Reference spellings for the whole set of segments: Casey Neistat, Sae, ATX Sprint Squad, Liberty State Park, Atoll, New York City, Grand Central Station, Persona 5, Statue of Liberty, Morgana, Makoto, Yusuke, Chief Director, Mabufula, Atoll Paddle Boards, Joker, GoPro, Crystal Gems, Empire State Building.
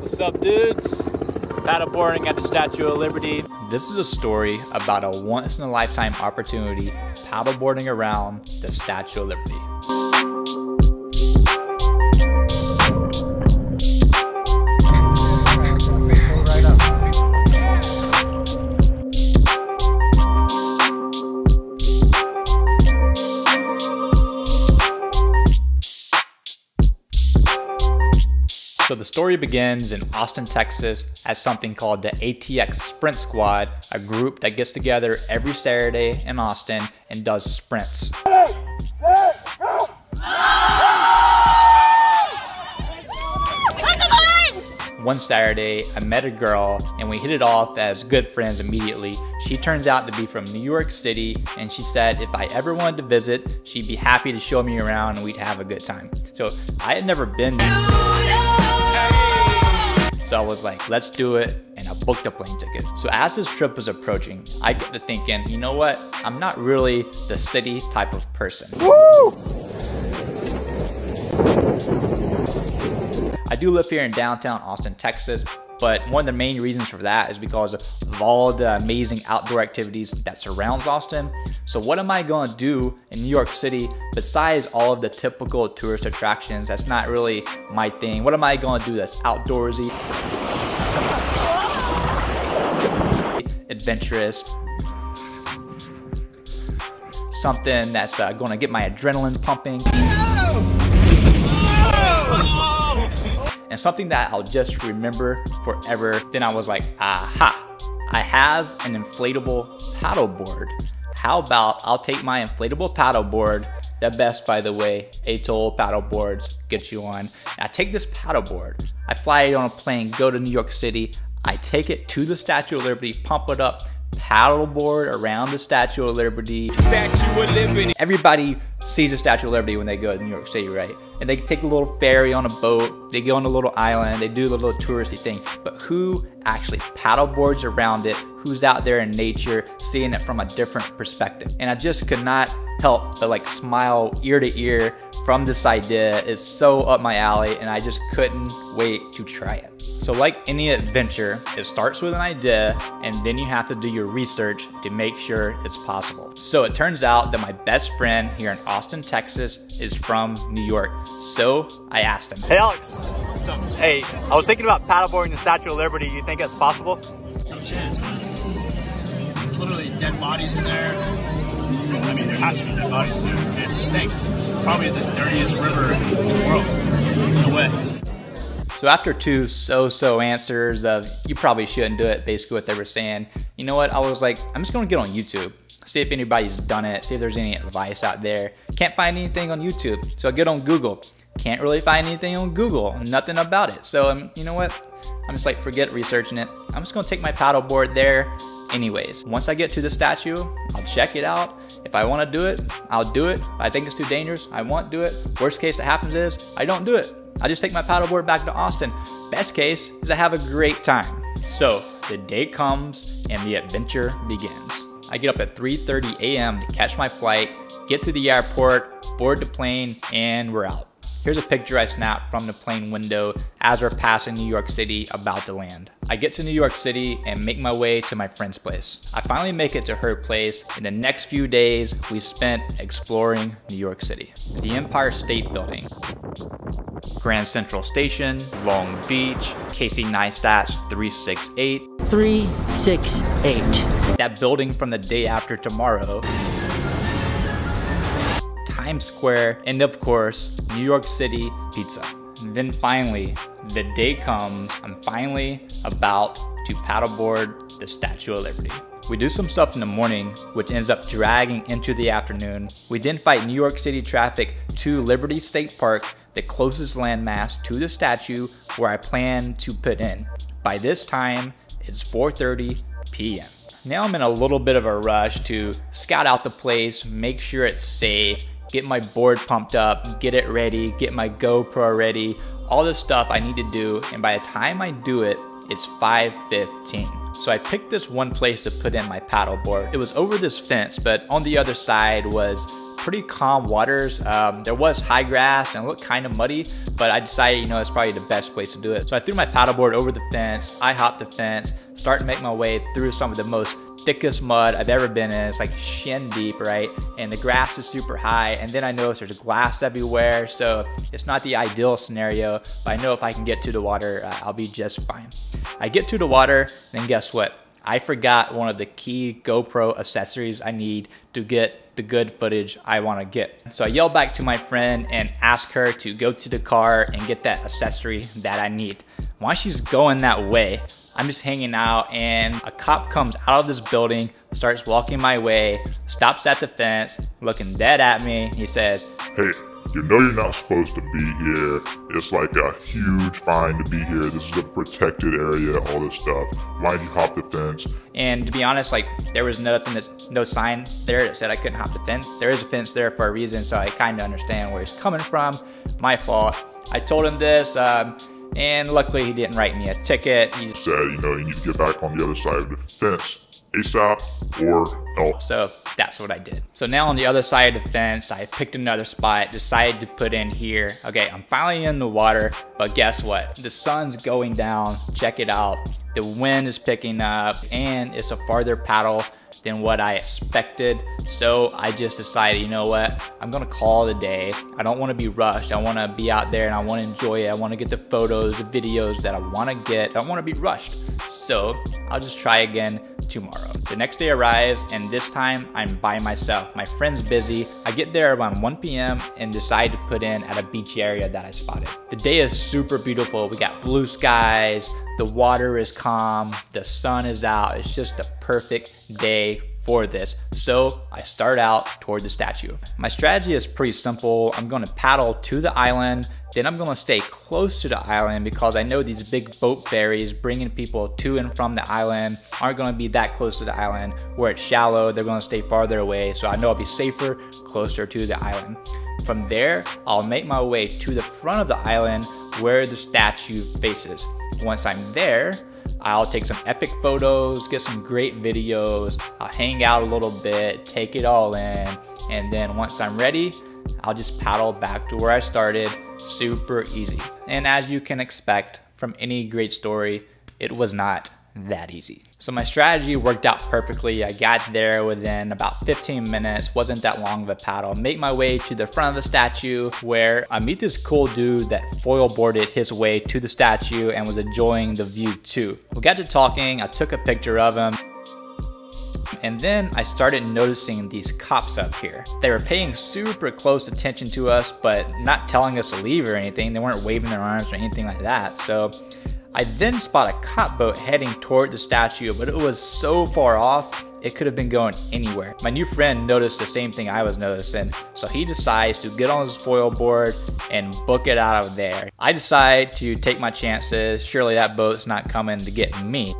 What's up, dudes? Paddleboarding at the Statue of Liberty. This is a story about a once-in-a-lifetime opportunity paddleboarding around the Statue of Liberty. So the story begins in Austin, Texas at something called the ATX Sprint Squad, a group that gets together every Saturday in Austin and does sprints. One Saturday, I met a girl and we hit it off as good friends immediately. She turns out to be from New York City and she said if I ever wanted to visit, she'd be happy to show me around and we'd have a good time. So I had never been So I was like, let's do it, and I booked a plane ticket. So as this trip was approaching, I get to thinking, you know what? I'm not really the city type of person. Woo! I do live here in downtown Austin, Texas, but one of the main reasons for that is because of all the amazing outdoor activities that surrounds Austin. So what am I gonna do in New York City besides all of the typical tourist attractions? That's not really my thing. What am I gonna do that's outdoorsy, adventurous, something that's gonna get my adrenaline pumping? And something that I'll just remember forever. Then I was like, aha, I have an inflatable paddleboard. How about I'll take my inflatable paddleboard, the best by the way, Atoll paddleboards get you on. I take this paddleboard, I fly it on a plane, go to New York City, I take it to the Statue of Liberty, pump it up, paddleboard around the Statue of Liberty. Statue of Liberty. Everybody sees the Statue of Liberty when they go to New York City, right? And they take a little ferry on a boat, they go on a little island, they do the little touristy thing. But who actually paddleboards around it? Who's out there in nature, seeing it from a different perspective? And I just could not help but like smile ear to ear from this idea. It's so up my alley and I just couldn't wait to try it. So like any adventure, it starts with an idea and then you have to do your research to make sure it's possible. So it turns out that my best friend here in Austin, Texas is from New York. So I asked him, hey Alex, what's up? Hey, I was thinking about paddleboarding the Statue of Liberty. You think that's possible? No chance, man. There's literally dead bodies in there. I mean, there has to be dead bodies in there. It's snakes. It's probably the dirtiest river in the world. No way. So after two so-so answers of you probably shouldn't do it, basically what they were saying, you know what, I was like, I'm just gonna get on YouTube, see if anybody's done it, see if there's any advice out there. Can't find anything on YouTube, so I get on Google. Can't really find anything on Google, nothing about it. So you know what, I'm just like, forget researching it. I'm just gonna take my paddleboard there anyways. Once I get to the statue, I'll check it out. If I wanna do it, I'll do it. If I think it's too dangerous, I won't do it. Worst case that happens is I don't do it. I just take my paddleboard back to Austin. Best case is I have a great time. So the day comes and the adventure begins. I get up at 3:30 a.m. to catch my flight, get to the airport, board the plane, and we're out. Here's a picture I snapped from the plane window as we're passing New York City about to land. I get to New York City and make my way to my friend's place. I finally make it to her place, and the next few days we spent exploring New York City. The Empire State Building, Grand Central Station, Long Beach, Casey Neistat's 368. 368. That building from the day after tomorrow. Times Square, and of course, New York City pizza. And then finally, the day comes, I'm finally about to paddleboard the Statue of Liberty. We do some stuff in the morning, which ends up dragging into the afternoon. We then fight New York City traffic to Liberty State Park, the closest landmass to the statue where I plan to put in. By this time, it's 4:30 p.m. Now I'm in a little bit of a rush to scout out the place, make sure it's safe, get my board pumped up, get it ready, get my GoPro ready, all this stuff I need to do, and by the time I do it, it's 5:15. So I picked this one place to put in my paddleboard. It was over this fence, but on the other side was pretty calm waters. There was high grass and it looked kind of muddy, but I decided, you know, it's probably the best place to do it. So I threw my paddleboard over the fence, I hopped the fence, started to make my way through some of the most thickest mud I've ever been in. It's like shin deep, right? And the grass is super high. And then I noticed there's glass everywhere. So it's not the ideal scenario, but I know if I can get to the water, I'll be just fine. I get to the water, then guess what? I forgot one of the key GoPro accessories I need to get the good footage I want to get. So I yell back to my friend and ask her to go to the car and get that accessory that I need. While she's going that way, I'm just hanging out, and a cop comes out of this building, starts walking my way, stops at the fence, looking dead at me. He says, "Hey, you know you're not supposed to be here. It's like a huge fine to be here. This is a protected area, all this stuff. Why'd you hop the fence?" And to be honest, like, there was nothing, that's no sign there that said I couldn't hop the fence. There is a fence there for a reason, so I kind of understand where he's coming from. My fault. I told him this, and luckily he didn't write me a ticket. He said, you know, you need to get back on the other side of the fence ASAP or else. So that's what I did. So now on the other side of the fence, I picked another spot, decided to put in here. Okay, I'm finally in the water, but guess what? The sun's going down, check it out. The wind is picking up and it's a farther paddle than what I expected. So I just decided, you know what? I'm gonna call it a day. I don't wanna be rushed. I wanna be out there and I wanna enjoy it. I wanna get the photos, the videos that I wanna get. I don't wanna be rushed. So I'll just try again tomorrow. The next day arrives, and this time I'm by myself. My friend's busy. I get there around 1 p.m. and decide to put in at a beach area that I spotted. The day is super beautiful. We got blue skies, the water is calm, the sun is out. It's just the perfect day for this. So I start out toward the statue. My strategy is pretty simple. I'm gonna paddle to the island, then I'm gonna stay close to the island because I know these big boat ferries bringing people to and from the island aren't gonna be that close to the island. Where it's shallow, they're gonna stay farther away. So I know I'll be safer closer to the island. From there, I'll make my way to the front of the island where the statue faces. Once I'm there, I'll take some epic photos, get some great videos, I'll hang out a little bit, take it all in, and then once I'm ready, I'll just paddle back to where I started. Super easy. And as you can expect from any great story, it was not that easy. So my strategy worked out perfectly. I got there within about 15 minutes, wasn't that long of a paddle. Make my way to the front of the statue where I meet this cool dude that foil boarded his way to the statue and was enjoying the view too. We got to talking, I took a picture of him, and then I started noticing these cops up here. They were paying super close attention to us, but not telling us to leave or anything. They weren't waving their arms or anything like that. So I then spot a cop boat heading toward the statue, but it was so far off, it could have been going anywhere. My new friend noticed the same thing I was noticing, so he decides to get on his foil board and book it out of there. I decide to take my chances. Surely that boat's not coming to get me.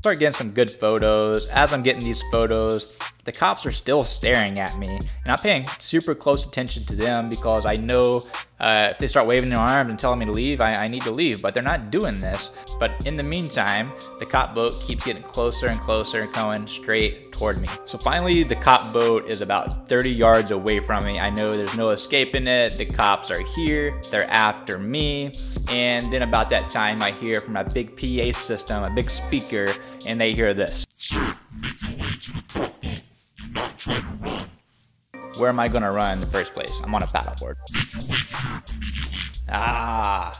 Start getting some good photos. As I'm getting these photos, the cops are still staring at me, and I'm paying super close attention to them because I know if they start waving their arms and telling me to leave, I need to leave, but they're not doing this. But in the meantime, the cop boat keeps getting closer and closer and going straight toward me. So finally, the cop boat is about 30 yards away from me. I know there's no escaping it. The cops are here, they're after me. And then about that time, I hear from a big PA system, a big speaker, and they hear this. "Sir, make your way to the cop boat. Do not try to run." Where am I gonna run in the first place? I'm on a paddleboard. I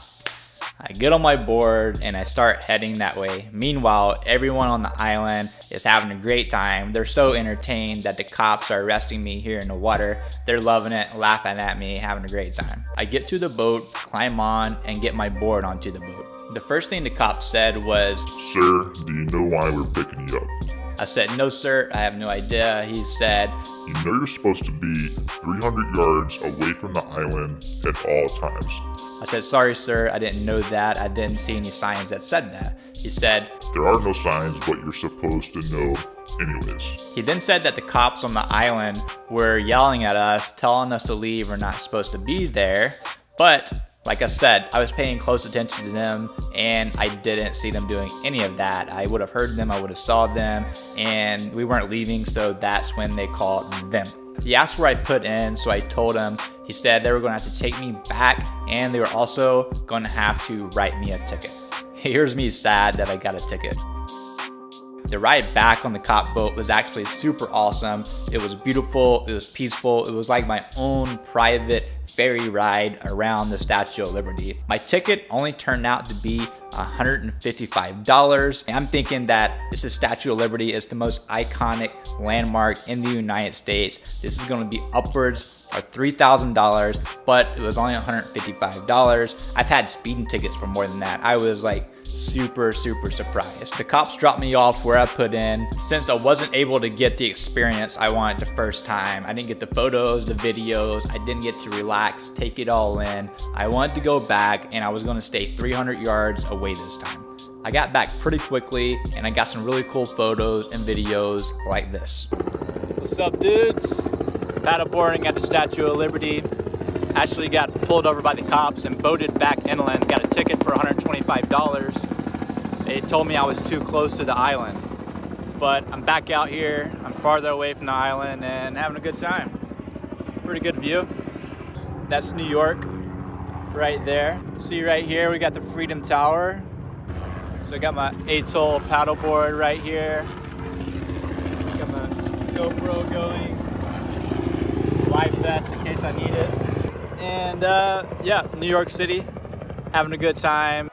get on my board and I start heading that way. Meanwhile, everyone on the island is having a great time. They're so entertained that the cops are arresting me here in the water. They're loving it, laughing at me, having a great time. I get to the boat, climb on, and get my board onto the boat. The first thing the cop said was, "Sir, do you know why we're picking you up?" I said, "No, sir, I have no idea." He said, "You know you're supposed to be 300 yards away from the island at all times." I said, "Sorry, sir, I didn't know that. I didn't see any signs that said that." He said, "There are no signs, but you're supposed to know anyways." He then said that the cops on the island were yelling at us, telling us to leave. We're not supposed to be there, but like I said, I was paying close attention to them and I didn't see them doing any of that. I would have heard them, I would have saw them, and we weren't leaving, so that's when they called them. He asked where I put in, so I told him. He said they were going to have to take me back, and they were also going to have to write me a ticket. Here's me sad that I got a ticket. The ride back on the cop boat was actually super awesome. It was beautiful, it was peaceful, it was like my own private ferry ride around the Statue of Liberty. My ticket only turned out to be $155. And I'm thinking that this is Statue of Liberty, it's the most iconic landmark in the United States. This is gonna be upwards or $3,000, but it was only $155. I've had speeding tickets for more than that. I was like super surprised. The cops dropped me off where I put in. Since I wasn't able to get the experience I wanted the first time, I didn't get the photos, the videos, I didn't get to relax, take it all in. I wanted to go back and I was gonna stay 300 yards away this time. I got back pretty quickly and I got some really cool photos and videos like this. What's up, dudes? Paddleboarding at the Statue of Liberty. Actually got pulled over by the cops and boated back inland. Got a ticket for $125. They told me I was too close to the island. But I'm back out here. I'm farther away from the island and having a good time. Pretty good view. That's New York right there. See right here, we got the Freedom Tower. So I got my Atoll paddleboard right here. Got my GoPro going. Life vest in case I need it. And yeah, New York City, having a good time.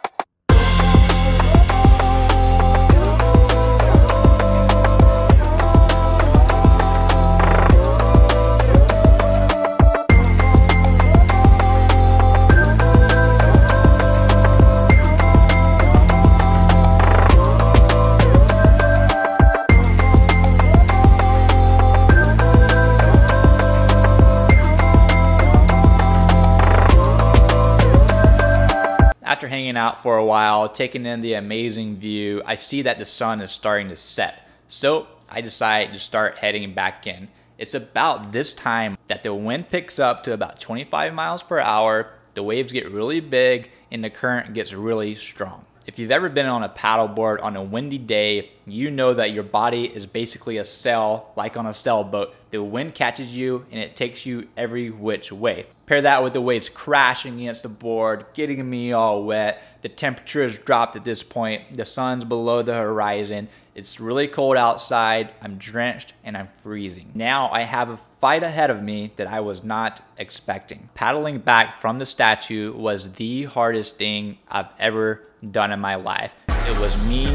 After hanging out for a while, taking in the amazing view, I see that the sun is starting to set. So I decide to start heading back in. It's about this time that the wind picks up to about 25 miles per hour, the waves get really big, and the current gets really strong. If you've ever been on a paddleboard on a windy day, you know that your body is basically a sail, like on a sailboat. The wind catches you and it takes you every which way. Pair that with the waves crashing against the board, getting me all wet. The temperature has dropped at this point. The sun's below the horizon. It's really cold outside. I'm drenched and I'm freezing. Now I have a fight ahead of me that I was not expecting. Paddling back from the statue was the hardest thing I've ever done in my life. It was me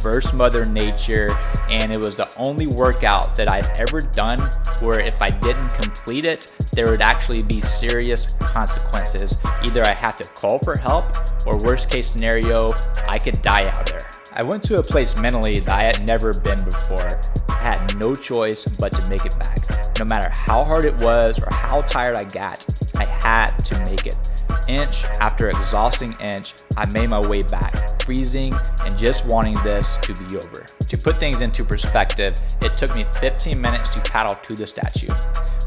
versus Mother Nature, and it was the only workout that I've ever done where if I didn't complete it, there would actually be serious consequences. Either I had to call for help, or worst case scenario, I could die out there. I went to a place mentally that I had never been before. I had no choice but to make it back. No matter how hard it was or how tired I got, I had to make it. Inch after exhausting inch, I made my way back, freezing and just wanting this to be over. To put things into perspective, it took me 15 minutes to paddle to the statue,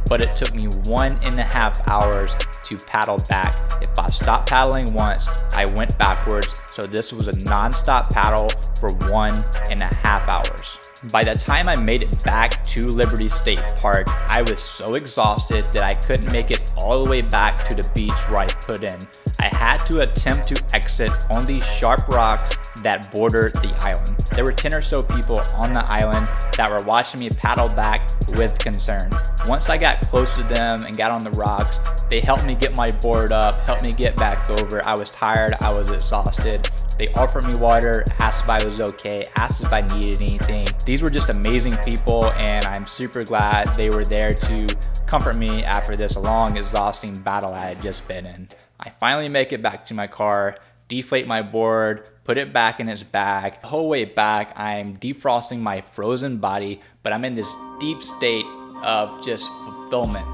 but it took me 1.5 hours to paddle back. If I stopped paddling once, I went backwards, so this was a non-stop paddle for 1.5 hours. By the time I made it back to Liberty State Park, I was so exhausted that I couldn't make it all the way back to the beach where I put in. I had to attempt to exit on these sharp rocks that border the island. There were 10 or so people on the island that were watching me paddle back with concern. Once I got close to them and got on the rocks, they helped me get my board up, helped me get back over. I was tired, I was exhausted. They offered me water, asked if I was okay, asked if I needed anything. These were just amazing people, and I'm super glad they were there to comfort me after this long, exhausting battle I had just been in. I finally make it back to my car, deflate my board, put it back in its bag. The whole way back, I'm defrosting my frozen body, but I'm in this deep state of just fulfillment,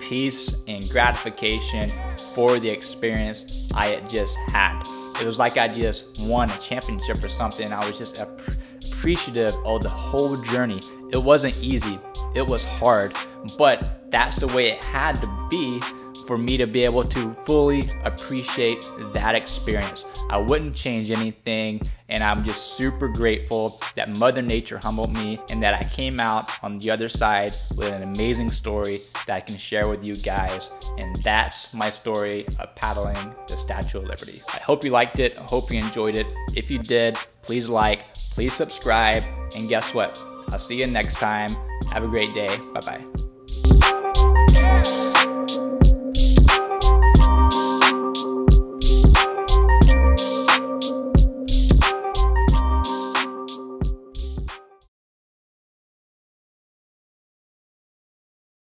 peace, and gratification for the experience I had just had. It was like I just won a championship or something. I was just appreciative of the whole journey. It wasn't easy, it was hard, but that's the way it had to be for me to be able to fully appreciate that experience. I wouldn't change anything, and I'm just super grateful that Mother Nature humbled me and that I came out on the other side with an amazing story that I can share with you guys. And that's my story of paddling the Statue of Liberty. I hope you liked it. I hope you enjoyed it. If you did, please like, please subscribe, and guess what? I'll see you next time. Have a great day. Bye-bye.